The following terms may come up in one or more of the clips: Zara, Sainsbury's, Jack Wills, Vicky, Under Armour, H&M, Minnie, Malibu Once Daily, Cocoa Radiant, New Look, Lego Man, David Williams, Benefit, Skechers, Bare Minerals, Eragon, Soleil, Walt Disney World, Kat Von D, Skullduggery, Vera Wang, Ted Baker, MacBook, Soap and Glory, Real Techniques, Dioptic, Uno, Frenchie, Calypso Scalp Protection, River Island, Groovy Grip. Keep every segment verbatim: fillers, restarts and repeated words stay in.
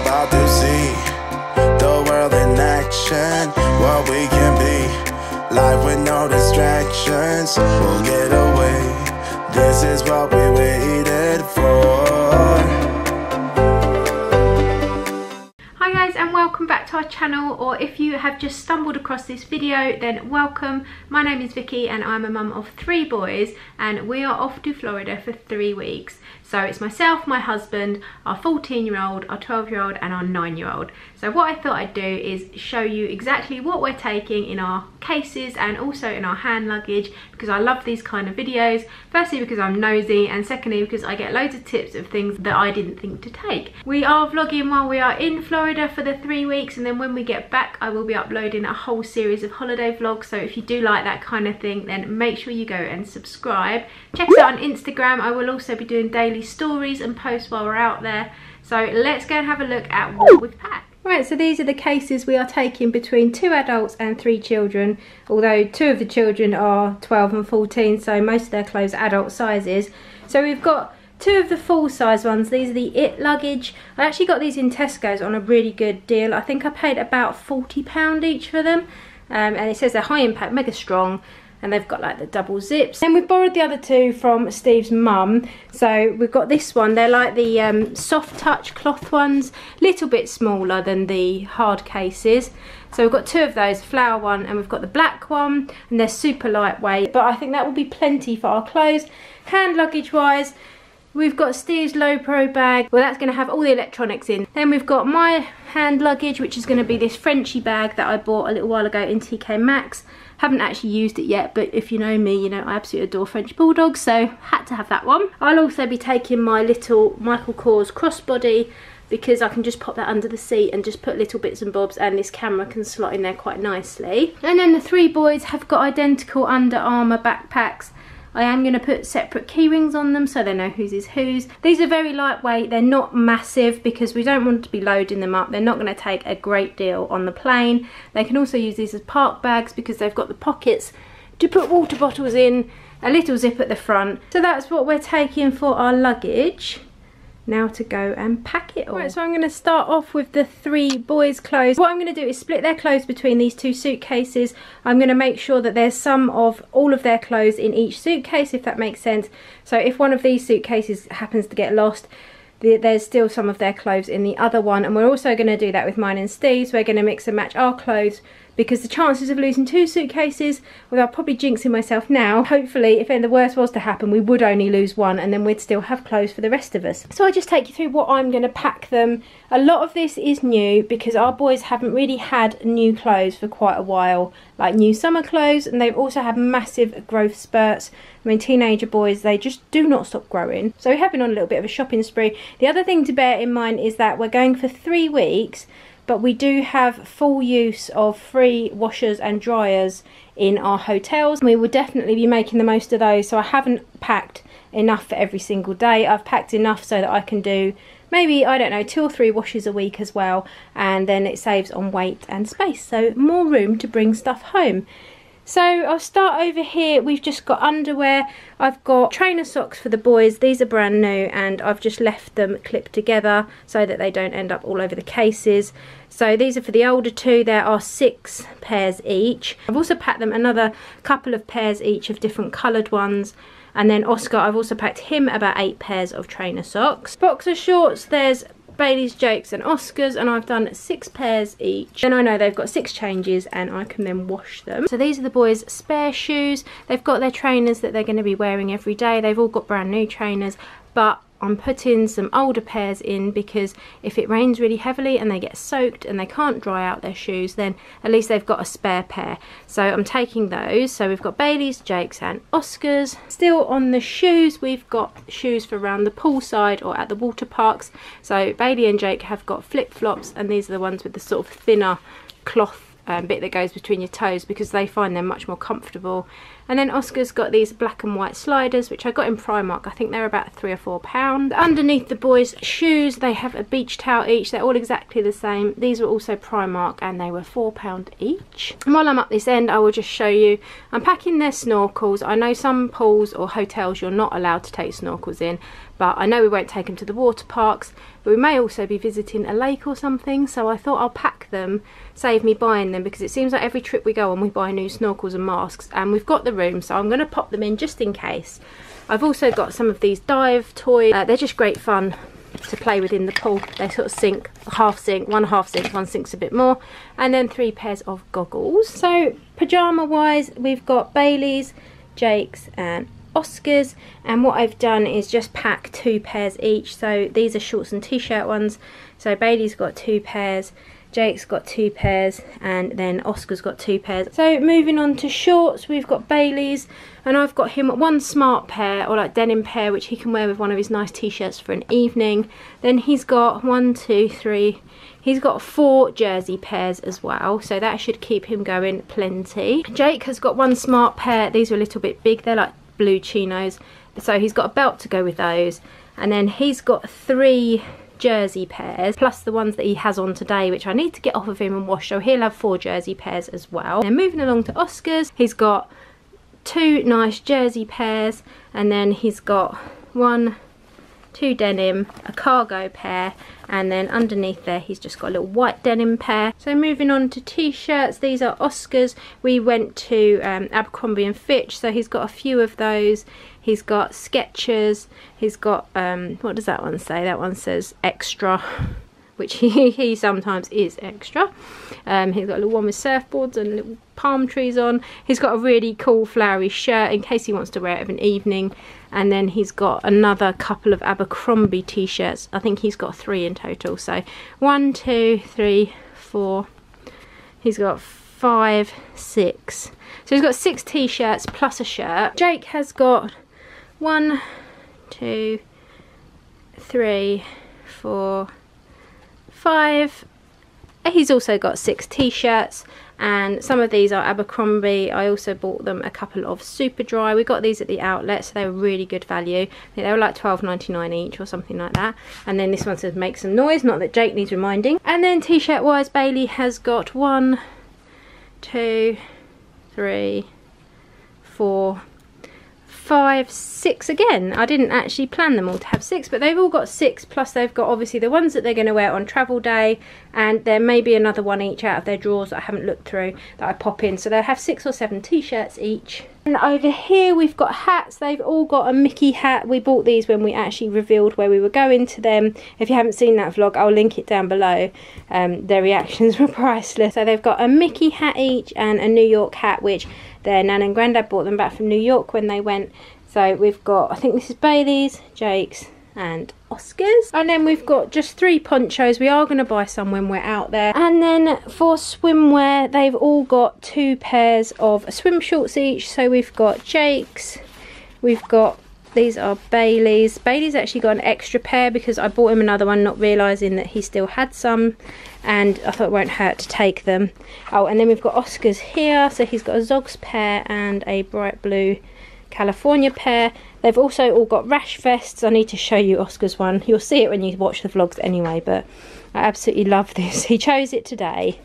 about to see the world in action, what we can be. Life with no distractions, we'll get away. This is what we waited for. Hi guys, and welcome back to our channel, or if you have just stumbled across this video, then welcome. My name is Vicky and I'm a mum of three boys, and we are off to Florida for three weeks. So it's myself, my husband, our fourteen year old, our twelve year old and our nine year old. So what I thought I'd do is show you exactly what we're taking in our cases and also in our hand luggage, because I love these kind of videos. Firstly because I'm nosy, and secondly because I get loads of tips of things that I didn't think to take. We are vlogging while we are in Florida for the three weeks, and then when we get back I will be uploading a whole series of holiday vlogs. So if you do like that kind of thing, then make sure you go and subscribe. Check us out on Instagram. I will also be doing daily stories and posts while we're out there. So let's go and have a look at what we've packed. Right, so these are the cases we are taking between two adults and three children, although two of the children are twelve and fourteen, so most of their clothes are adult sizes. So we've got two of the full size ones. These are the It Luggage. I actually got these in Tesco's on a really good deal. I think I paid about forty pounds each for them, um, and it says they're high impact, mega strong, and they've got like the double zips. Then we've borrowed the other two from Steve's mum. So we've got this one. They're like the um, soft touch cloth ones, little bit smaller than the hard cases. So we've got two of those, flower one, and we've got the black one, and they're super lightweight. But I think that will be plenty for our clothes. Hand luggage wise, we've got Steve's low pro bag. Well, that's gonna have all the electronics in. Then we've got my hand luggage, which is gonna be this Frenchie bag that I bought a little while ago in T K Maxx. Haven't actually used it yet, but if you know me, you know I absolutely adore French Bulldogs, so had to have that one. I'll also be taking my little Michael Kors crossbody, because I can just pop that under the seat and just put little bits and bobs, and this camera can slot in there quite nicely. And then the three boys have got identical Under Armour backpacks. I am going to put separate key rings on them so they know whose is whose. These are very lightweight, they're not massive because we don't want to be loading them up. They're not going to take a great deal on the plane. They can also use these as park bags because they've got the pockets to put water bottles in, a little zip at the front. So that's what we're taking for our luggage. Now to go and pack it all. Right, so I'm going to start off with the three boys' clothes. What I'm going to do is split their clothes between these two suitcases. I'm going to make sure that there's some of all of their clothes in each suitcase, if that makes sense. So if one of these suitcases happens to get lost, there's still some of their clothes in the other one. And we're also going to do that with mine and Steve's. We're going to mix and match our clothes, because the chances of losing two suitcases, well, I'm probably jinxing myself now. Hopefully, if the worst was to happen, we would only lose one, and then we'd still have clothes for the rest of us. So I'll just take you through what I'm going to pack them. A lot of this is new, because our boys haven't really had new clothes for quite a while, like new summer clothes, and they've also had massive growth spurts. I mean, teenager boys, they just do not stop growing. So we have been on a little bit of a shopping spree. The other thing to bear in mind is that we're going for three weeks, but we do have full use of free washers and dryers in our hotels. We will definitely be making the most of those, so I haven't packed enough for every single day. I've packed enough so that I can do maybe, I don't know, two or three washes a week as well, and then it saves on weight and space, so more room to bring stuff home. So I'll start over here. We've just got underwear. I've got trainer socks for the boys. These are brand new, and I've just left them clipped together so that they don't end up all over the cases. So these are for the older two. There are six pairs each. I've also packed them another couple of pairs each of different coloured ones. And then Oscar, I've also packed him about eight pairs of trainer socks. Boxer shorts, there's Bailey's, Jake's and Oscar's, and I've done six pairs each, and I know they've got six changes and I can then wash them. So these are the boys' spare shoes. They've got their trainers that they're going to be wearing every day. They've all got brand new trainers, but I'm putting some older pairs in, because if it rains really heavily and they get soaked and they can't dry out their shoes, then at least they've got a spare pair. So I'm taking those. So we've got Bailey's, Jake's and Oscar's. Still on the shoes, we've got shoes for around the poolside or at the water parks. So Bailey and Jake have got flip-flops, and these are the ones with the sort of thinner cloth Um, bit that goes between your toes, because they find them much more comfortable. And then Oscar's got these black and white sliders, which I got in Primark. I think they're about three or four pounds. Underneath the boys' shoes, they have a beach towel each. They're all exactly the same. These were also Primark, and they were four pounds each. And while I'm up this end, I will just show you. I'm packing their snorkels. I know some pools or hotels you're not allowed to take snorkels in, but I know we won't take them to the water parks. but we may also be visiting a lake or something, so I thought I'll pack them, save me buying them, because it seems like every trip we go on we buy new snorkels and masks, and we've got the room, so I'm going to pop them in just in case. I've also got some of these dive toys. Uh, they're just great fun to play with in the pool. They sort of sink, half sink, one half sink, one sinks a bit more, and then three pairs of goggles. So pyjama wise, we've got Bailey's, Jake's and Oscar's, and what I've done is just pack two pairs each. So these are shorts and t-shirt ones, so Bailey's got two pairs, Jake's got two pairs, and then Oscar's got two pairs. So moving on to shorts, we've got Bailey's, and I've got him one smart pair, or like denim pair, which he can wear with one of his nice t-shirts for an evening. Then he's got one, two, three, he's got four jersey pairs as well, so that should keep him going plenty. Jake has got one smart pair, these are a little bit big, they're like blue chinos, so he's got a belt to go with those. And then he's got three jersey pairs plus the ones that he has on today, which I need to get off of him and wash, so he'll have four jersey pairs as well. Then moving along to Oscar's, he's got two nice jersey pairs, and then he's got one, two denim, a cargo pair, and then underneath there he's just got a little white denim pair. So moving on to t-shirts, these are Oscar's. We went to um, Abercrombie and Fitch, so he's got a few of those. He's got Skechers, he's got, um, what does that one say? That one says extra, which he, he sometimes is extra. Um, he's got a little one with surfboards and little palm trees on. He's got a really cool flowery shirt in case he wants to wear it of an evening. And then he's got another couple of Abercrombie t-shirts. I think he's got three in total. So one, two, three, four. He's got five, six. So he's got six t-shirts plus a shirt. Jake has got one, two, three, four, five. He's also got six t-shirts, and some of these are Abercrombie. I also bought them a couple of Super Dry. We got these at the outlet, so they were really good value. They were like twelve ninety-nine each or something like that. And then this one says make some noise, not that Jake needs reminding. And then t-shirt wise, Bailey has got one, two, three, four, five, six again. I didn't actually plan them all to have six, but they've all got six, plus they've got obviously the ones that they're going to wear on travel day, and there may be another one each out of their drawers that I haven't looked through that I pop in, so they'll have six or seven t-shirts each. And over here we've got hats. They've all got a Mickey hat. We bought these when we actually revealed where we were going to them. If you haven't seen that vlog, I'll link it down below. Um, their reactions were priceless. So they've got a Mickey hat each and a New York hat, which their nan and granddad bought them back from New York when they went. So we've got, I think this is Bailey's, Jake's and Oscar's. And then we've got just three ponchos. We are going to buy some when we're out there. And then for swimwear, they've all got two pairs of swim shorts each. So we've got Jake's, we've got, these are Bailey's. Bailey's actually got an extra pair because I bought him another one not realising that he still had some, and I thought it won't hurt to take them. Oh, and then we've got Oscar's here, so he's got a Zog's pair and a bright blue California pair. They've also all got rash vests. I need to show you Oscar's one. You'll see it when you watch the vlogs anyway, but I absolutely love this. He chose it today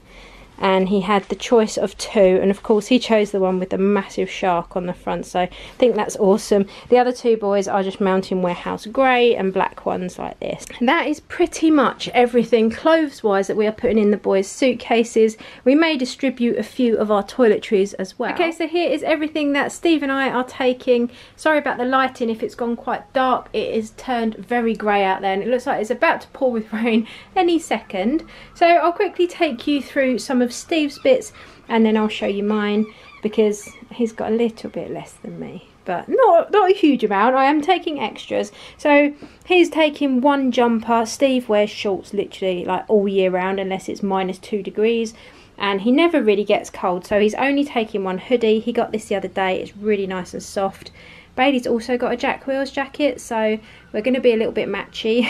and he had the choice of two, and of course he chose the one with the massive shark on the front, so I think that's awesome. The other two boys are just Mountain Warehouse grey and black ones like this. And that is pretty much everything clothes wise that we are putting in the boys' suitcases. We may distribute a few of our toiletries as well. Okay, so here is everything that Steve and I are taking. Sorry about the lighting if it's gone quite dark. It is turned very grey out there and it looks like it's about to pour with rain any second. So I'll quickly take you through some of Steve's bits and then I'll show you mine, because he's got a little bit less than me, but not not a huge amount. I am taking extras, so he's taking one jumper. Steve wears shorts literally like all year round unless it's minus two degrees, and he never really gets cold, so he's only taking one hoodie. He got this the other day, it's really nice and soft. Bailey's also got a Jack Wills jacket, so we're going to be a little bit matchy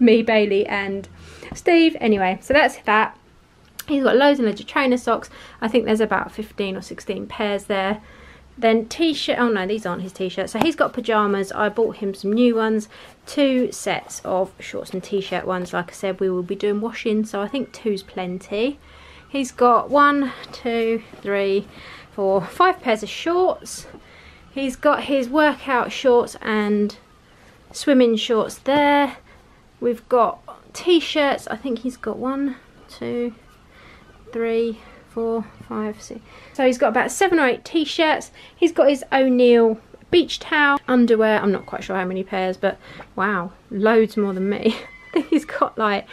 me, Bailey and Steve. Anyway, so that's that. He's got loads and loads of trainer socks. I think there's about fifteen or sixteen pairs there. Then t-shirt, oh no, these aren't his t-shirts. So he's got pyjamas. I bought him some new ones. Two sets of shorts and t-shirt ones. Like I said, we will be doing washing, so I think two's plenty. He's got one, two, three, four, five pairs of shorts. He's got his workout shorts and swimming shorts there. We've got t-shirts. I think he's got one, two, three, four, five, six. So he's got about seven or eight t-shirts. He's got his O'Neill beach towel, underwear. I'm not quite sure how many pairs, but wow, loads more than me. I think he's got like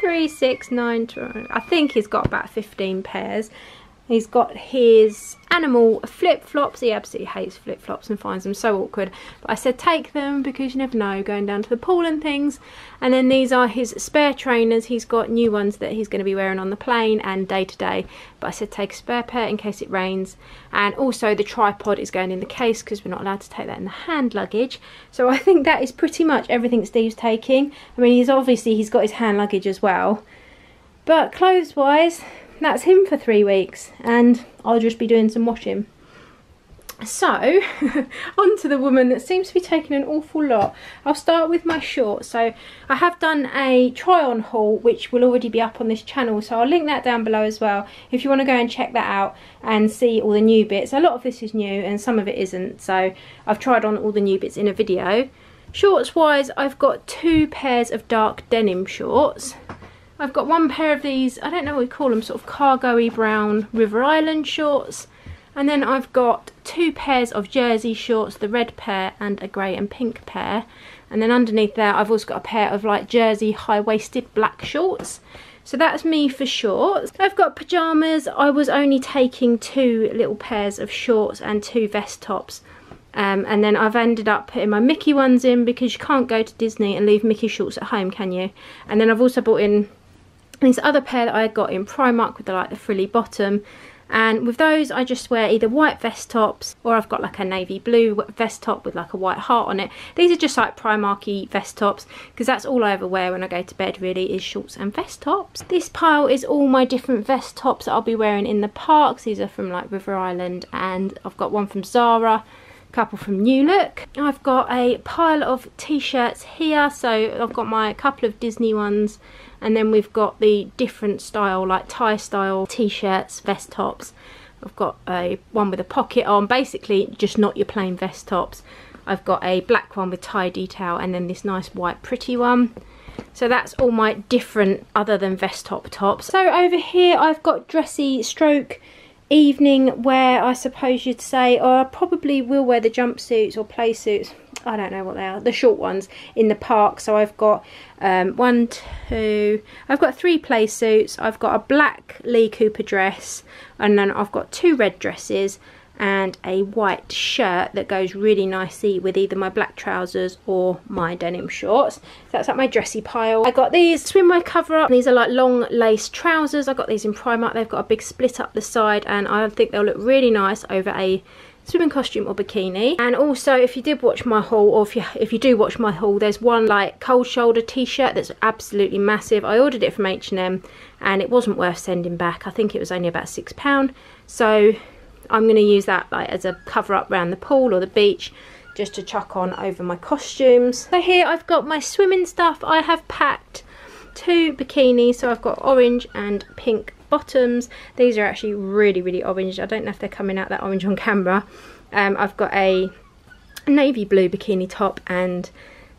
three, six, nine, twelve. I think he's got about fifteen pairs. He's got his animal flip-flops. He absolutely hates flip-flops and finds them so awkward. But I said take them because you never know, going down to the pool and things. And then these are his spare trainers. He's got new ones that he's going to be wearing on the plane and day to day. But I said take a spare pair in case it rains. And also the tripod is going in the case because we're not allowed to take that in the hand luggage. So I think that is pretty much everything Steve's taking. I mean, he's obviously, he's got his hand luggage as well. But clothes-wise, that's him for three weeks, and I'll just be doing some washing. So on to the woman that seems to be taking an awful lot. I'll start with my shorts. So I have done a try on haul which will already be up on this channel, so I'll link that down below as well if you want to go and check that out and see all the new bits. A lot of this is new and some of it isn't, so I've tried on all the new bits in a video. Shorts wise, I've got two pairs of dark denim shorts. I've got one pair of these, I don't know what we call them, sort of cargo-y brown River Island shorts. And then I've got two pairs of jersey shorts, the red pair and a grey and pink pair. And then underneath there, I've also got a pair of like jersey high-waisted black shorts. So that's me for shorts. I've got pyjamas. I was only taking two little pairs of shorts and two vest tops. Um, and then I've ended up putting my Mickey ones in because you can't go to Disney and leave Mickey shorts at home, can you? And then I've also bought in this other pair that I got in Primark with the, like the frilly bottom, and with those I just wear either white vest tops, or I've got like a navy blue vest top with like a white heart on it. These are just like Primark-y vest tops because that's all I ever wear when I go to bed really, is shorts and vest tops. This pile is all my different vest tops that I'll be wearing in the parks. These are from like River Island, and I've got one from Zara, couple from New Look. I've got a pile of t-shirts here, so I've got my couple of Disney ones, and then we've got the different style, like tie style t-shirts, vest tops. I've got a one with a pocket on, basically just not your plain vest tops. I've got a black one with tie detail, and then this nice white pretty one. So that's all my different other than vest top tops. So over here I've got dressy stroke evening wear, I suppose you'd say, or I probably will wear the jumpsuits or play suits, I don't know what they are, the short ones in the park. So I've got um, one, two, I've got three play suits, I've got a black Lee Cooper dress, and then I've got two red dresses and a white shirt that goes really nicely with either my black trousers or my denim shorts. So that's like my dressy pile. I got these swimwear cover up. These are like long lace trousers. I got these in Primark. They've got a big split up the side, and I think they'll look really nice over a swimming costume or bikini. And also, if you did watch my haul, or if you if you do watch my haul, there's one like cold shoulder t-shirt that's absolutely massive. I ordered it from H and M and it wasn't worth sending back. I think it was only about six pounds, so I'm going to use that like as a cover up around the pool or the beach, just to chuck on over my costumes. So here I've got my swimming stuff. I have packed two bikinis, so I've got orange and pink bottoms. These are actually really really orange. I don't know if they're coming out that orange on camera. Um, I've got a navy blue bikini top and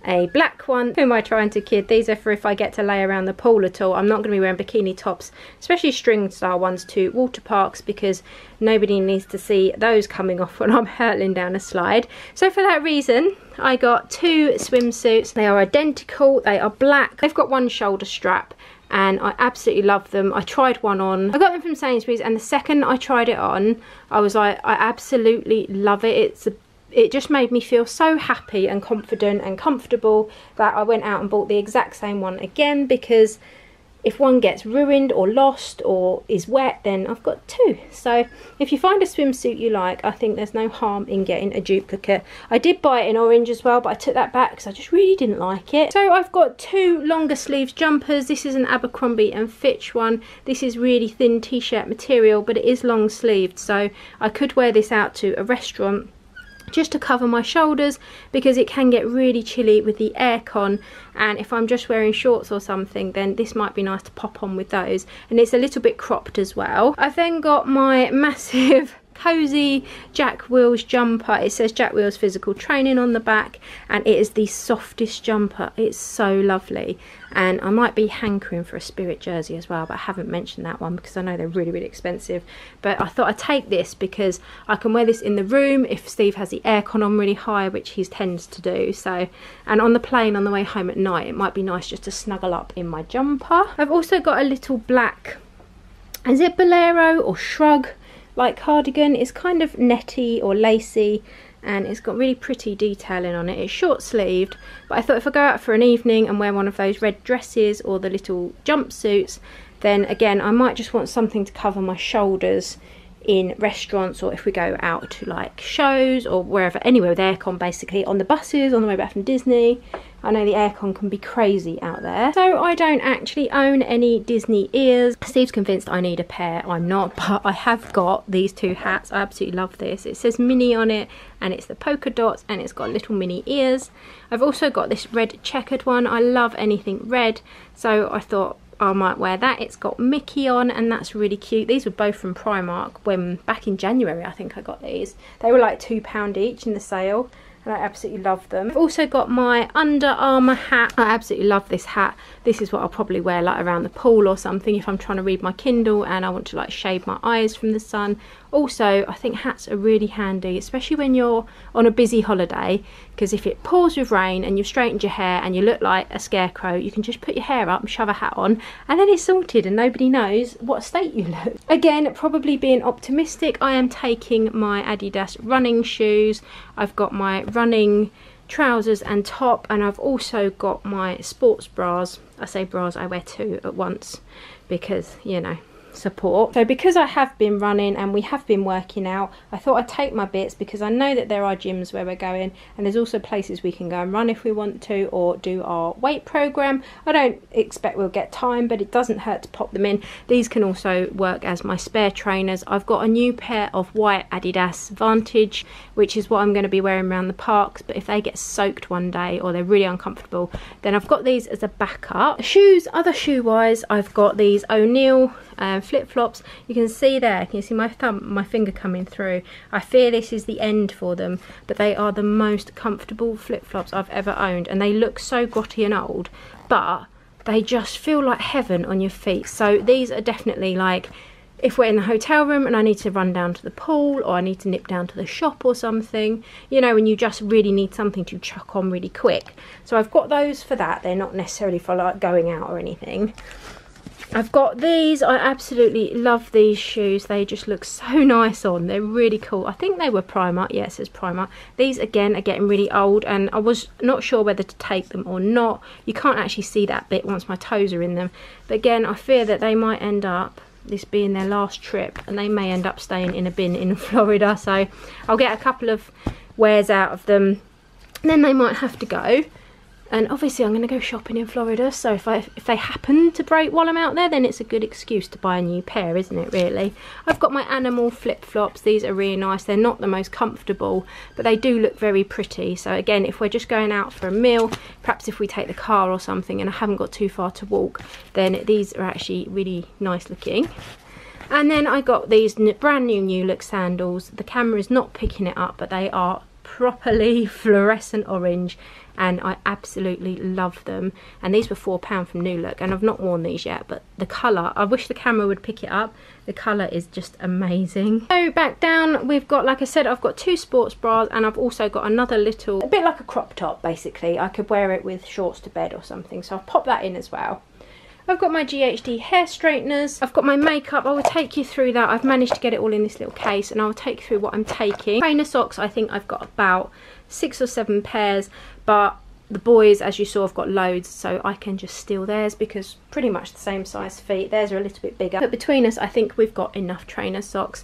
a black one. Who am I trying to kid? These are for if I get to lay around the pool at all. I'm not going to be wearing bikini tops, especially string style ones, to water parks because nobody needs to see those coming off when I'm hurtling down a slide. So for that reason, I got two swimsuits. They are identical, they are black, they've got one shoulder strap, and I absolutely love them. I tried one on. I got them from Sainsbury's, and the second I tried it on, I was like, I absolutely love it. It's a It just made me feel so happy and confident and comfortable that I went out and bought the exact same one again, because if one gets ruined or lost or is wet, then I've got two. So if you find a swimsuit you like, I think there's no harm in getting a duplicate. I did buy it in orange as well, but I took that back because I just really didn't like it. So I've got two longer sleeves jumpers. This is an Abercrombie and Fitch one. This is really thin t-shirt material, but it is long sleeved, so I could wear this out to a restaurant just to cover my shoulders, because it can get really chilly with the aircon, and if I'm just wearing shorts or something, then this might be nice to pop on with those. And it's a little bit cropped as well. I've then got my massive cozy Jack Wills jumper. It says Jack Wills Physical Training on the back, and it is the softest jumper. It's so lovely. And I might be hankering for a Spirit jersey as well, but I haven't mentioned that one because I know they're really, really expensive. But I thought I'd take this because I can wear this in the room if Steve has the aircon on really high, which he tends to do. So, and on the plane on the way home at night, it might be nice just to snuggle up in my jumper. I've also got a little black, is it bolero or shrug like cardigan. It's kind of netty or lacy, and it's got really pretty detailing on it. It's short sleeved, but I thought if I go out for an evening and wear one of those red dresses or the little jumpsuits, then again I might just want something to cover my shoulders in restaurants, or if we go out to like shows or wherever, anywhere with aircon, basically on the buses on the way back from Disney. I know the aircon can be crazy out there. So I don't actually own any Disney ears. Steve's convinced I need a pair. I'm not, but I have got these two hats. I absolutely love this. It says Minnie on it, and it's the polka dots, and it's got little mini ears. I've also got this red checkered one. I love anything red, so I thought I might wear that. It's got Mickey on, and that's really cute. These were both from Primark when back in January I think I got these. They were like two pound each in the sale, and I absolutely love them. I've also got my Under Armour hat. I absolutely love this hat. This is what I'll probably wear like around the pool or something if I'm trying to read my Kindle and I want to like shade my eyes from the sun. Also, I think hats are really handy, especially when you're on a busy holiday, because if it pours with rain and you've straightened your hair and you look like a scarecrow, you can just put your hair up and shove a hat on, and then it's sorted and nobody knows what state you look. Again, probably being optimistic, I am taking my Adidas running shoes. I've got my running trousers and top, and I've also got my sports bras. I say bras, I wear two at once because, you know, support. So because I have been running and we have been working out, I thought I'd take my bits because I know that there are gyms where we're going, and there's also places we can go and run if we want to, or do our weight program. I don't expect we'll get time, but it doesn't hurt to pop them in. These can also work as my spare trainers. I've got a new pair of white Adidas Vantage, which is what I'm going to be wearing around the parks, but if they get soaked one day or they're really uncomfortable, then I've got these as a backup. Shoes, other shoe wise, I've got these O'Neill Um, flip-flops. You can see there, can you see my thumb, my finger coming through? I fear this is the end for them, but they are the most comfortable flip-flops I've ever owned, and they look so grotty and old, but they just feel like heaven on your feet. So these are definitely like, if we're in the hotel room and I need to run down to the pool, or I need to nip down to the shop or something, you know, when you just really need something to chuck on really quick. So I've got those for that. They're not necessarily for like going out or anything. I've got these. I absolutely love these shoes. They just look so nice on. They're really cool. I think they were Primark. Yes, yeah, it says Primark. These again are getting really old, and I was not sure whether to take them or not. You can't actually see that bit once my toes are in them. But again, I fear that they might end up, this being their last trip, and they may end up staying in a bin in Florida. So I'll get a couple of wears out of them, and then they might have to go. And obviously I'm going to go shopping in Florida, so if, I, if they happen to break while I'm out there, then it's a good excuse to buy a new pair, isn't it, really? I've got my animal flip-flops. These are really nice. They're not the most comfortable, but they do look very pretty. So again, if we're just going out for a meal, perhaps if we take the car or something and I haven't got too far to walk, then these are actually really nice looking. And then I got these brand new New Look sandals. The camera is not picking it up, but they are properly fluorescent orange, and I absolutely love them. And these were four pounds from New Look, and I've not worn these yet, but the colour, I wish the camera would pick it up. The colour is just amazing. So back down, we've got, like I said, I've got two sports bras, and I've also got another little, a bit like a crop top basically. I could wear it with shorts to bed or something, so I'll pop that in as well. I've got my G H D hair straighteners. I've got my makeup. I will take you through that. I've managed to get it all in this little case, and I will take you through what I'm taking. Trainer socks, I think I've got about six or seven pairs, but the boys, as you saw, have got loads, so I can just steal theirs because pretty much the same size feet. Theirs are a little bit bigger, but between us, I think we've got enough trainer socks.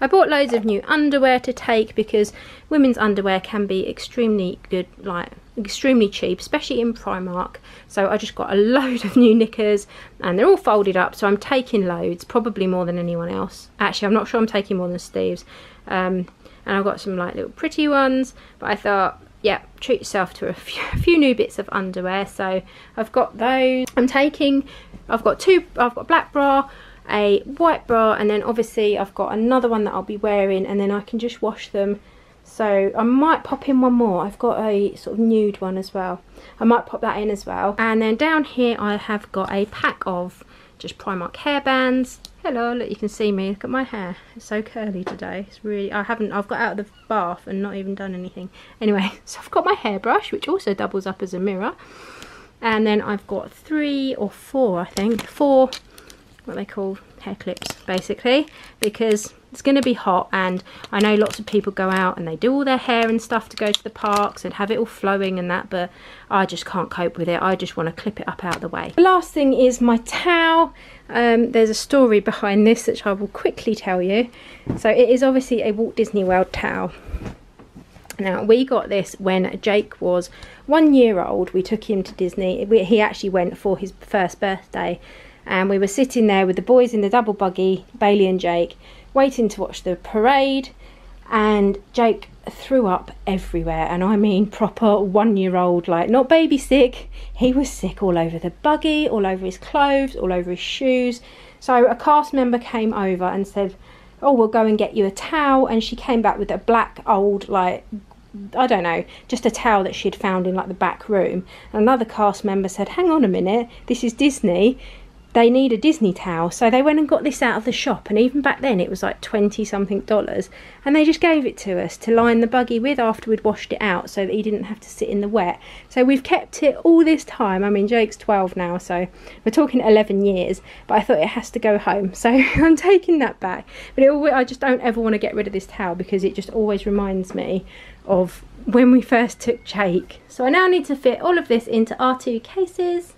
I bought loads of new underwear to take because women's underwear can be extremely good, like extremely cheap, especially in Primark. So I just got a load of new knickers, and they're all folded up, so I'm taking loads, probably more than anyone else. Actually, I'm not sure I'm taking more than Steve's. Um, and I've got some like little pretty ones, but I thought, yeah, treat yourself to a few, a few new bits of underwear. So I've got those. I'm taking, I've got two, I've got a black bra a white bra, and then obviously I've got another one that I'll be wearing, and then I can just wash them. So I might pop in one more. I've got a sort of nude one as well. I might pop that in as well. And then down here I have got a pack of just Primark hairbands. Hello, look, you can see me. Look at my hair. It's so curly today. It's really, I haven't, I've got out of the bath and not even done anything. Anyway, so I've got my hairbrush, which also doubles up as a mirror. And then I've got three or four, I think, four, what they call hair clips, basically, because it's going to be hot, and I know lots of people go out and they do all their hair and stuff to go to the parks and have it all flowing and that, but I just can't cope with it. I just want to clip it up out of the way. The last thing is my towel. Um, there's a story behind this which I will quickly tell you. So it is obviously a Walt Disney World towel. Now, we got this when Jake was one year old. We took him to Disney. We, he actually went for his first birthday, and we were sitting there with the boys in the double buggy, Bailey and Jake, waiting to watch the parade, and Jake threw up everywhere, and I mean proper one-year-old, like, not baby sick. He was sick all over the buggy, all over his clothes, all over his shoes. So a cast member came over and said, oh, we'll go and get you a towel, and she came back with a black old, like, I don't know, just a towel that she'd found in like the back room. And another cast member said, hang on a minute, this is Disney, they need a Disney towel. So they went and got this out of the shop, and even back then it was like twenty something dollars, and they just gave it to us to line the buggy with after we'd washed it out, so that he didn't have to sit in the wet. So we've kept it all this time. I mean, Jake's twelve now, so we're talking eleven years, but I thought it has to go home, so I'm taking that back. But it always, I just don't ever want to get rid of this towel, because it just always reminds me of when we first took Jake. So I now need to fit all of this into our two cases.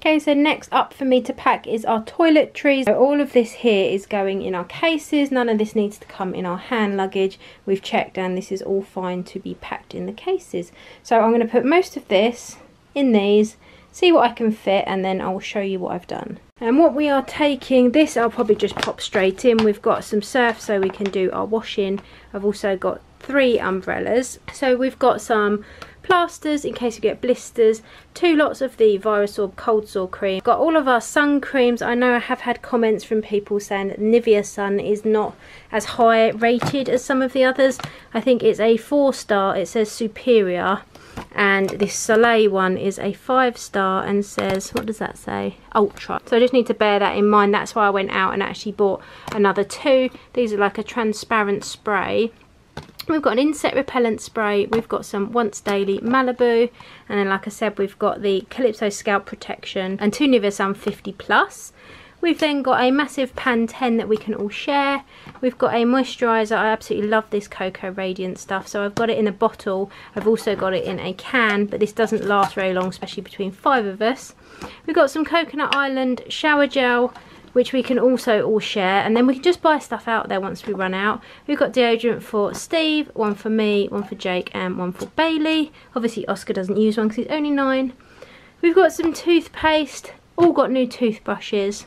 Okay, so next up for me to pack is our toiletries. So all of this here is going in our cases. None of this needs to come in our hand luggage. We've checked, and this is all fine to be packed in the cases. So I'm going to put most of this in these, see what I can fit, and then I'll show you what I've done. And what we are taking, this I'll probably just pop straight in. We've got some surf so we can do our washing. I've also got three umbrellas. So we've got some plasters in case you get blisters, two lots of the Virasorb cold sore cream, got all of our sun creams. I know I have had comments from people saying that Nivea sun is not as high rated as some of the others. I think it's a four star, it says superior, and this Soleil one is a five star and says, what does that say, ultra. So I just need to bear that in mind. That's why I went out and actually bought another two. These are like a transparent spray. We've got an insect repellent spray, we've got some once daily Malibu, and then like I said, we've got the Calypso scalp protection and two Nivea Sun fifty plus. We've then got a massive pan ten that we can all share. We've got a moisturiser. I absolutely love this Cocoa Radiant stuff, so I've got it in a bottle. I've also got it in a can, but this doesn't last very long, especially between five of us. We've got some Coconut Island shower gel, which we can also all share, and then we can just buy stuff out there once we run out. We've got deodorant for Steve, one for me, one for Jake, and one for Bailey. Obviously Oscar doesn't use one because he's only nine. We've got some toothpaste, all got new toothbrushes.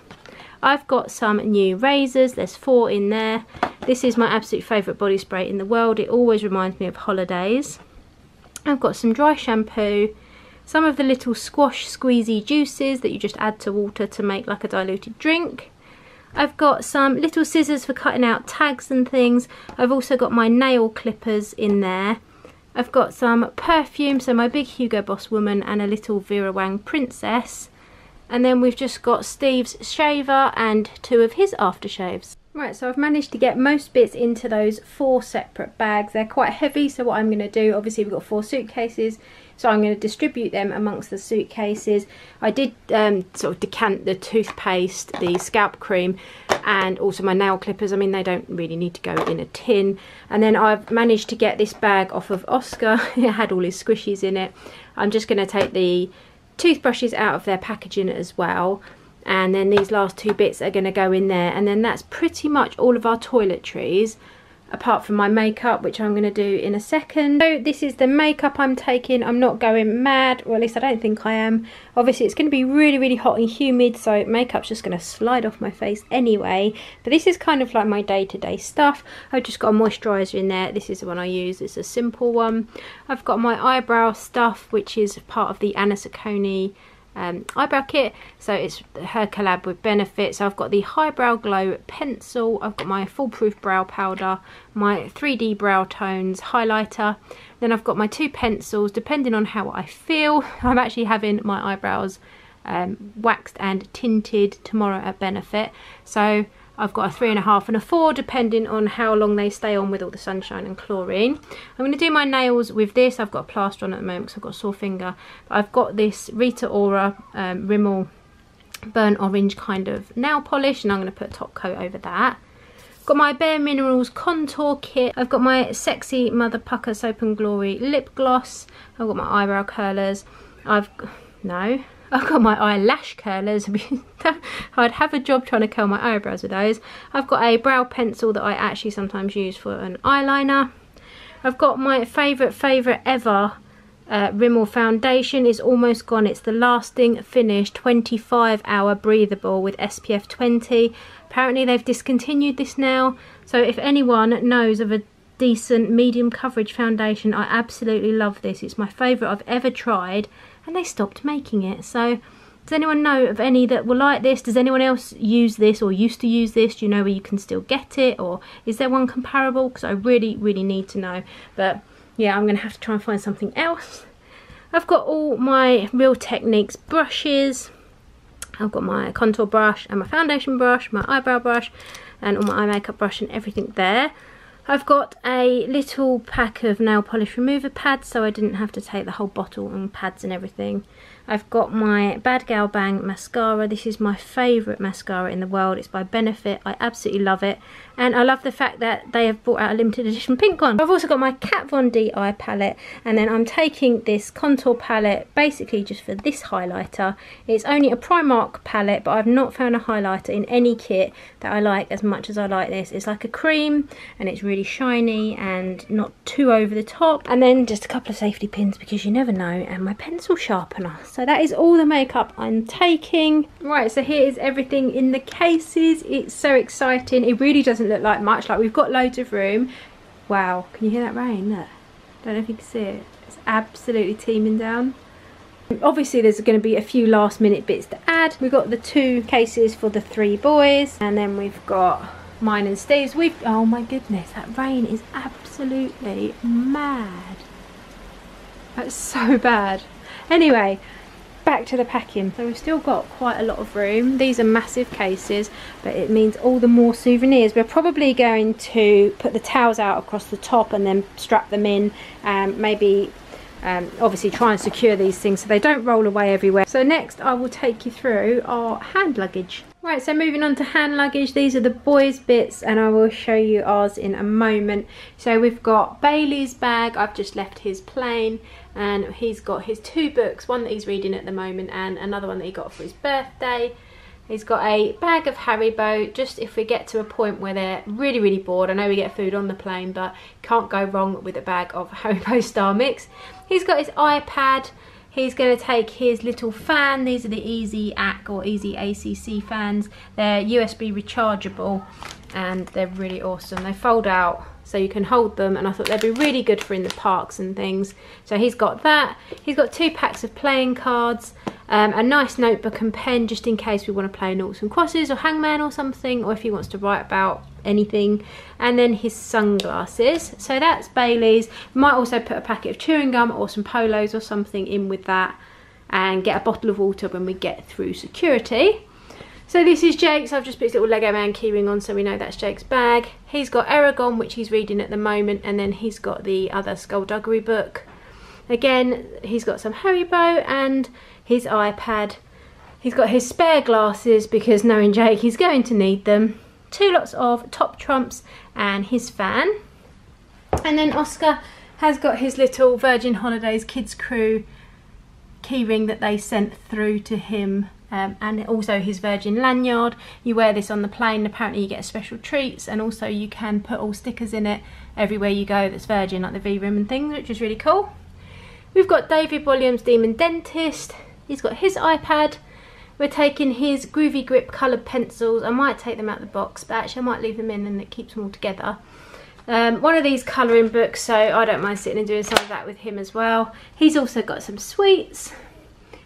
I've got some new razors, there's four in there. This is my absolute favourite body spray in the world, it always reminds me of holidays. I've got some dry shampoo, some of the little squash squeezy juices that you just add to water to make like a diluted drink. I've got some little scissors for cutting out tags and things. I've also got my nail clippers in there. I've got some perfume, so my big Hugo Boss woman and a little Vera Wang princess. And then we've just got Steve's shaver and two of his aftershaves. Right, so I've managed to get most bits into those four separate bags. They're quite heavy, so what I'm going to do, obviously we've got four suitcases, so I'm going to distribute them amongst the suitcases. I did um, sort of decant the toothpaste, the scalp cream, and also my nail clippers. I mean, they don't really need to go in a tin. And then I've managed to get this bag off of Oscar. It had all his squishies in it. I'm just going to take the toothbrushes out of their packaging as well. And then these last two bits are going to go in there, and then that's pretty much all of our toiletries apart from my makeup, which I'm going to do in a second. So this is the makeup I'm taking. I'm not going mad, or at least I don't think I am. Obviously it's going to be really really hot and humid, so makeup's just going to slide off my face anyway, but this is kind of like my day-to-day stuff. I've just got a moisturiser in there. This is the one I use, it's a simple one. I've got my eyebrow stuff, which is part of the Anna Ciccone um, eyebrow kit. So it's her collab with Benefit. So I've got the High Brow Glow pencil, I've got my foolproof brow powder, my three D brow tones highlighter, then I've got my two pencils depending on how I feel. I'm actually having my eyebrows um, waxed and tinted tomorrow at Benefit, so I've got a three and a half and a four depending on how long they stay on with all the sunshine and chlorine. I'm going to do my nails with this. I've got a plaster on at the moment because I've got a sore finger. But I've got this Rita Ora um, Rimmel burnt orange kind of nail polish, and I'm going to put a top coat over that. Got my Bare Minerals contour kit. I've got my Sexy Mother Pucker Soap and Glory lip gloss. I've got my eyebrow curlers. I've no. I've got my eyelash curlers. I'd have a job trying to curl my eyebrows with those. I've got a brow pencil that I actually sometimes use for an eyeliner. I've got my favourite, favourite ever uh, Rimmel foundation. It's almost gone. It's the Lasting Finish twenty-five hour breathable with S P F twenty. Apparently they've discontinued this now. So if anyone knows of a decent medium coverage foundation, I absolutely love this. It's my favourite I've ever tried. And they stopped making it. So does anyone know of any that were like this? Does anyone else use this or used to use this? Do you know where you can still get it, or is there one comparable? Because I really really need to know. But yeah, I'm gonna have to try and find something else. I've got all my Real Techniques brushes. I've got my contour brush and my foundation brush, my eyebrow brush, and all my eye makeup brush and everything there. I've got a little pack of nail polish remover pads, so I didn't have to take the whole bottle and pads and everything. I've got my Bad Gal Bang mascara. This is my favourite mascara in the world. It's by Benefit. I absolutely love it. And I love the fact that they have brought out a limited edition pink one. I've also got my Kat Von D eye palette. And then I'm taking this contour palette basically just for this highlighter. It's only a Primark palette, but I've not found a highlighter in any kit that I like as much as I like this. It's like a cream and it's really shiny and not too over the top, and then just a couple of safety pins because you never know, and my pencil sharpener. So that is all the makeup I'm taking. Right, so here is everything in the cases. It's so exciting. It really doesn't look like much. Like, we've got loads of room. Wow, can you hear that rain? Look, don't know if you can see it. It's absolutely teeming down. Obviously there's going to be a few last minute bits to add. We've got the two cases for the three boys, and then we've got mine and Steve's. We've, oh my goodness, that rain is absolutely mad. That's so bad. Anyway, back to the packing. So we've still got quite a lot of room. These are massive cases, but it means all the more souvenirs. We're probably going to put the towels out across the top and then strap them in, and maybe Um, obviously try and secure these things so they don't roll away everywhere. So next I will take you through our hand luggage. Right, so moving on to hand luggage. These are the boys' bits, and I will show you ours in a moment. So we've got Bailey's bag. I've just left his plane, and he's got his two books, one that he's reading at the moment and another one that he got for his birthday. He's got a bag of Haribo, just if we get to a point where they're really, really bored. I know we get food on the plane, but can't go wrong with a bag of Haribo Star Mix. He's got his iPad. He's going to take his little fan. These are the Easy A C or Easy A C C fans. They're U S B rechargeable, and they're really awesome. They fold out so you can hold them, and I thought they'd be really good for in the parks and things. So he's got that. He's got two packs of playing cards. Um, a nice notebook and pen just in case we want to play noughts and crosses or hangman or something, or if he wants to write about anything. And then his sunglasses. So that's Bailey's. Might also put a packet of chewing gum or some polos or something in with that, and get a bottle of water when we get through security. So this is Jake's. I've just put his little Lego man keyring on, so we know that's Jake's bag. He's got Eragon, which he's reading at the moment, and then he's got the other Skullduggery book. Again, he's got some Haribo and his iPad. He's got his spare glasses because, knowing Jake, he's going to need them. Two lots of top trumps and his fan. And then Oscar has got his little Virgin Holidays Kids Crew keyring that they sent through to him, um, and also his Virgin lanyard. You wear this on the plane, apparently you get special treats, and also you can put all stickers in it everywhere you go that's Virgin, like the V-Rim and things, which is really cool. We've got David Williams' Demon Dentist. He's got his iPad. We're taking his Groovy Grip coloured pencils. I might take them out of the box, but actually I might leave them in, and it keeps them all together. Um, one of these colouring books, so I don't mind sitting and doing some of that with him as well. He's also got some sweets.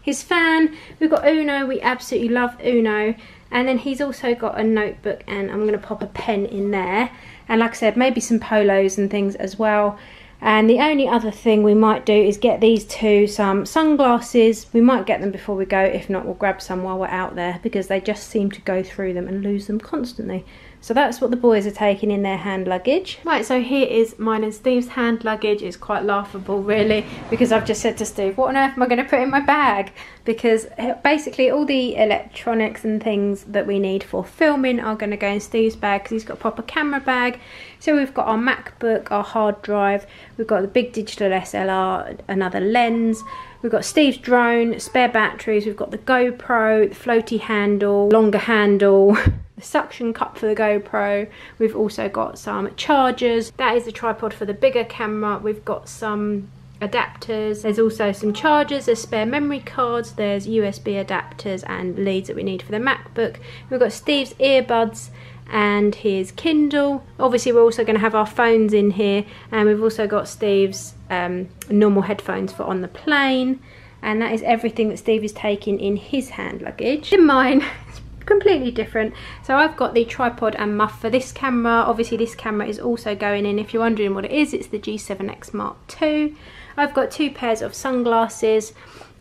his fan. We've got Uno, we absolutely love Uno. And then he's also got a notebook, and I'm going to pop a pen in there. And like I said, maybe some polos and things as well. And the only other thing we might do is get these two some sunglasses. We might get them before we go. If not, we'll grab some while we're out there, because they just seem to go through them and lose them constantly. So that's what the boys are taking in their hand luggage. Right, so here is mine and Steve's hand luggage. It's quite laughable, really, because I've just said to Steve, what on earth am I going to put in my bag? Because basically all the electronics and things that we need for filming are going to go in Steve's bag, because he's got a proper camera bag. So we've got our MacBook, our hard drive, we've got the big digital S L R, another lens. We've got Steve's drone, spare batteries, we've got the GoPro, the floaty handle, longer handle, the suction cup for the GoPro. We've also got some chargers. That is the tripod for the bigger camera. We've got some adapters. There's also some chargers, there's spare memory cards, there's U S B adapters and leads that we need for the MacBook. We've got Steve's earbuds and his Kindle. Obviously we're also going to have our phones in here, and we've also got Steve's um, normal headphones for on the plane. And that is everything that Steve is taking in his hand luggage. In mine it's completely different. So I've got the tripod and muff for this camera. Obviously this camera is also going in. If you're wondering what it is, it's the G seven X Mark two. I've got two pairs of sunglasses.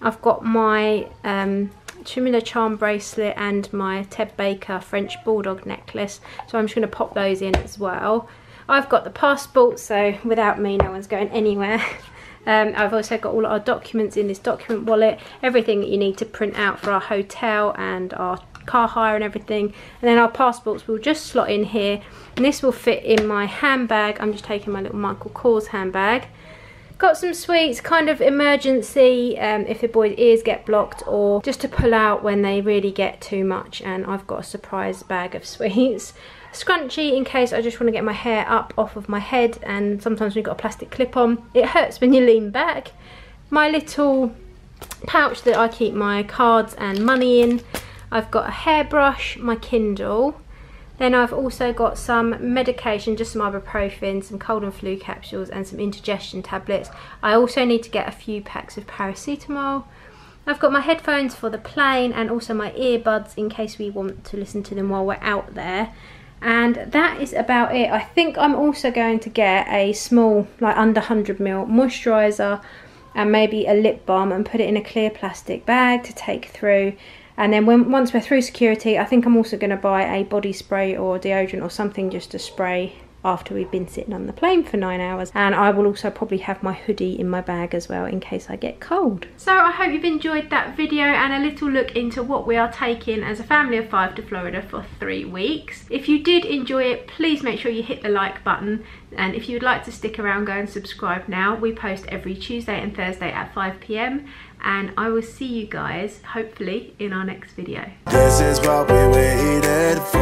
I've got my um, Chimula charm bracelet and my Ted Baker French bulldog necklace, so I'm just going to pop those in as well. I've got the passport, so without me no one's going anywhere. um, I've also got all our documents in this document wallet, everything that you need to print out for our hotel and our car hire and everything. And then our passports will just slot in here, and this will fit in my handbag. I'm just taking my little Michael Kors handbag. Got some sweets, kind of emergency, um, if the boys' ears get blocked, or just to pull out when they really get too much. And I've got a surprise bag of sweets. Scrunchie in case I just want to get my hair up off of my head, and sometimes we've got a plastic clip on, it hurts when you lean back. My little pouch that I keep my cards and money in. I've got a hairbrush, my Kindle. Then I've also got some medication, just some ibuprofen, some cold and flu capsules and some indigestion tablets. I also need to get a few packs of paracetamol. I've got my headphones for the plane and also my earbuds in case we want to listen to them while we're out there. And that is about it. I think I'm also going to get a small, like under one hundred mil moisturiser and maybe a lip balm and put it in a clear plastic bag to take through. And then when, once we're through security, I think I'm also going to buy a body spray or deodorant or something just to spray after we've been sitting on the plane for nine hours. And I will also probably have my hoodie in my bag as well in case I get cold. So I hope you've enjoyed that video and a little look into what we are taking as a family of five to Florida for three weeks. If you did enjoy it, please make sure you hit the like button. And if you'd like to stick around, go and subscribe now. We post every Tuesday and Thursday at five p m and I will see you guys, hopefully, in our next video. This is what we waited for.